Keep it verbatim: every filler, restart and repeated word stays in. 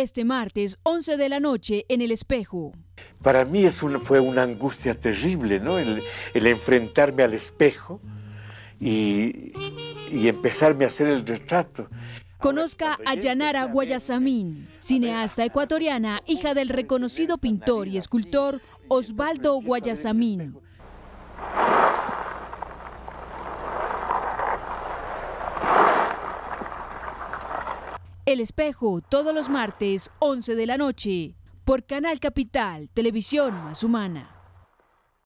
este martes once de la noche en El Espejo. Para mí es un, fue una angustia terrible, ¿no? El, el enfrentarme al espejo y, y empezarme a hacer el retrato. Conozca a Yanara Guayasamín, cineasta ecuatoriana, hija del reconocido pintor y escultor Osvaldo Guayasamín. El Espejo, todos los martes, once de la noche, por Canal Capital, Televisión Más Humana.